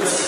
Evet,